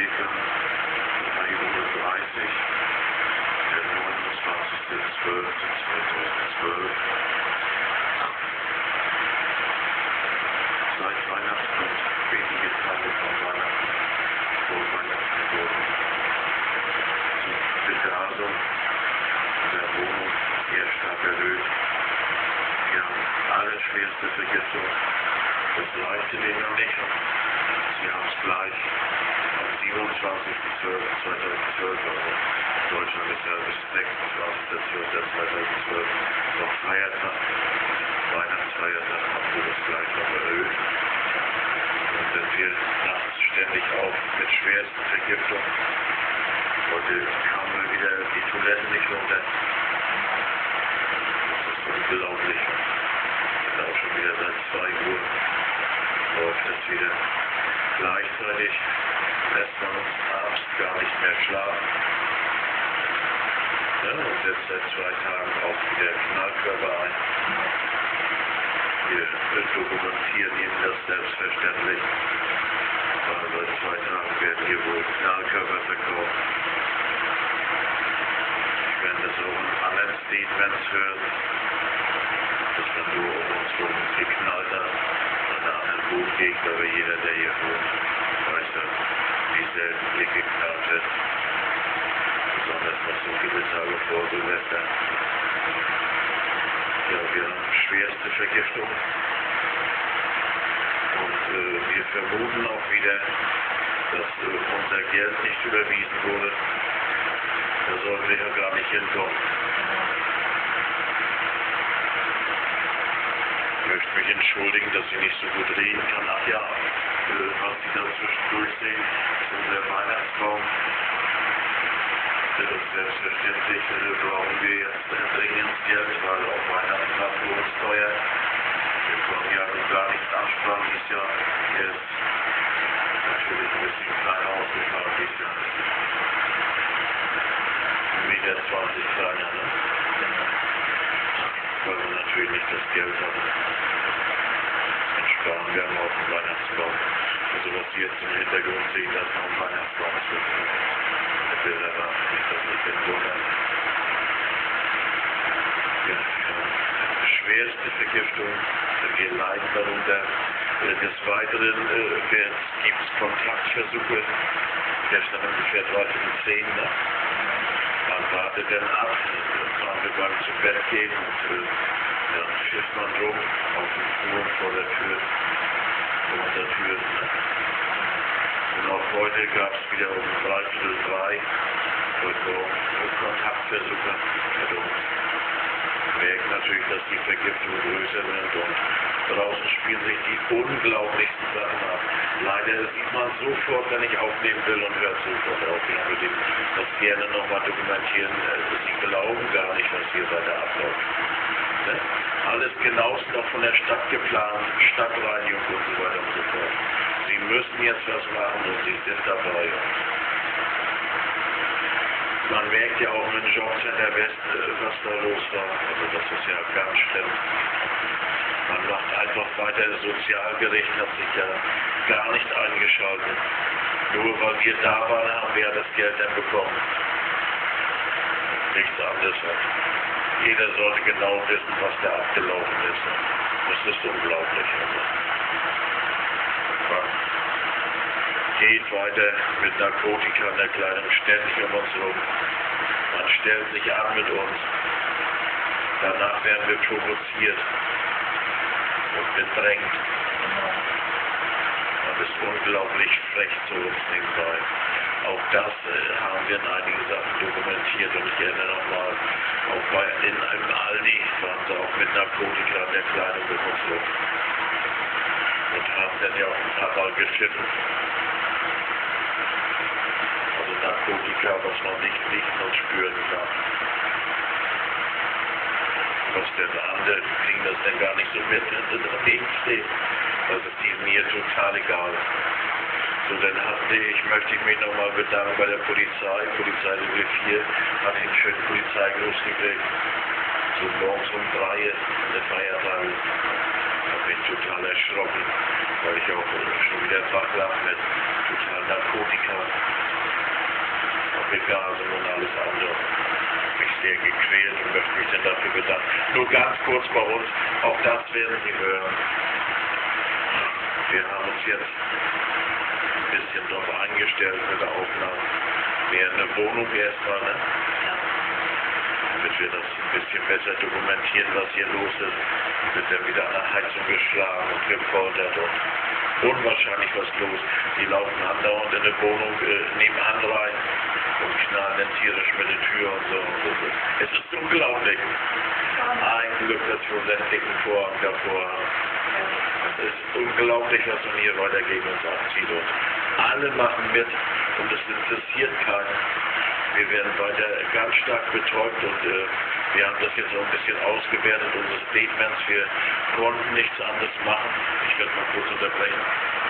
Narkotika, eine Uhr 30, der 29.12.2012. Seit Weihnachten und wenige Tage vor Weihnachten, vor Weihnachtsgeburt, die Betasung der Wohnung sehr stark erhöht. Wir haben allerschwerste Vergiftung. Das reichte denen noch nicht. Sie haben es gleich am 27.12.2012, also in Deutschland ist ja bis 26.12.2012 noch Feiertag, Weihnachtsfeiertag, haben wir das gleich noch erhöht. Und dann fiel nachts ständig auf mit schwersten Vergiftung. Heute kamen wir wieder die Toiletten nicht runter. Das ist unglaublich. Ich bin auch schon wieder seit 2 Uhr. Läuft das wieder. Gleichzeitig lässt man uns abends gar nicht mehr schlafen. Ja, und setzt seit 2 Tagen auch wieder Knallkörper ein. Wir dokumentieren Ihnen das selbstverständlich. Aber seit 2 Tagen werden hier wohl Knallkörper verkauft. Ich werde das auch in anderen Statements hören. Das war nur um uns rum geknallt hat. Gut geht, aber jeder, der hier wohnt, weiß ja, wie selten hier geknallt wird. Besonders noch so viele Tage vor Silvester. Ja, wir haben schwerste Vergiftung. Und wir vermuten auch wieder, dass unser Geld nicht überwiesen wurde. Da sollen wir ja gar nicht hinkommen. Ich möchte mich entschuldigen, dass ich nicht so gut reden kann. Ach ja, was Sie da zwischendurch sehen, ist unser Weihnachtsbaum. Selbstverständlich brauchen wir jetzt dringend Geld, weil auch Weihnachten war für uns teuer. Wir konnten ja gar nichts ansparen dieses Jahr. Er ist natürlich ein bisschen kleiner ausgefallen dieses Jahr. 1,20 Meter kleiner, ne? Weil wir natürlich nicht das Geld haben. Entsparen wir haben auch einen Weihnachtsbaum. Also was Sie jetzt im Hintergrund sehen, das ist noch ein Weihnachtsbaum. Die Bilder waren nicht, dass ich den wundern. Ja, schwerste Vergiftung. Wir leiden darunter. Des Weiteren gibt es Kontaktversuche. Der stand ungefähr 13:10. Man wartet dann ab. Beim zu Bett gehen und dann schifft man rum auf den Flur vor der Tür, vor unserer Tür. Und auch heute gab es wieder um 2:03 heute Morgen Kontaktversuche mit uns. Wir merken natürlich, dass die Vergiftung größer wird und draußen spielen sich die unglaublichsten Sachen ab. Leider sieht man sofort, wenn ich aufnehmen will und hört sofort auf. Ich würde das gerne nochmal dokumentieren. Sie glauben gar nicht, was hier weiter abläuft. Ne? Alles genauestens noch von der Stadt geplant, Stadtreinigung und so weiter und so fort. Sie müssen jetzt was machen und Sie sind dabei. Man merkt ja auch mit Jobcenter West, was da los war. Also das ist ja ganz schlimm. Man macht einfach weiter. Das Sozialgericht hat sich ja gar nicht eingeschaltet. Nur weil wir da waren, haben wir ja das Geld dann bekommen. Nichts anderes. Jeder sollte genau wissen, was da abgelaufen ist. Das ist unglaublich. Geht weiter mit Narkotika in der Kleidung, ständig um uns rum. Man stellt sich an mit uns. Danach werden wir provoziert und bedrängt. Man ist unglaublich frech zu uns nebenbei. Auch das haben wir in einigen Sachen dokumentiert und ich erinnere nochmal, auch in einem Aldi waren sie auch mit Narkotika in der Kleidung mit uns rum. Und haben dann ja auch ein paar Mal geschimpft. Narkotika, was man nicht riechen und spüren kann. Was denn andere kriegen das denn gar nicht so mit, wenn sie daneben stehen. Das ist diesem hier total egal. So, dann möchte ich mich nochmal bedanken bei der Polizei. Polizei Level 4 hat den schönen Polizeigruß gekriegt. So morgens um 3 Uhr an den Feiertagen. Ich bin total erschrocken, weil ich auch schon wieder wach lag mit. narkotyka, Organe und alles andere. Sich sehr gequält und möchte mich denn dafür bedanken. Nur ganz kurz bei uns, auch das werden Sie hören. Wir haben uns jetzt ein bisschen drauf eingestellt mit der Aufnahme. Mehr in der Wohnung erstmal, ne? Damit wir das ein bisschen besser dokumentieren, was hier los ist. Wird dann wieder an der Heizung geschlagen und gefordert und unwahrscheinlich was los. Die laufen andauernd in der Wohnung nebenan rein und knallen tierisch mit der Tür und so. Es ist unglaublich. Ein Glück, dass wir unseren dicken Vorhang davor haben. Es ist unglaublich, was man hier weiter gegen uns abzieht. Und alle machen mit und es interessiert keinen. Wir werden weiter ganz stark betäubt und wir haben das jetzt auch ein bisschen ausgewertet, unsere Statements. Wir konnten nichts anderes machen. Ich werde mal kurz unterbrechen.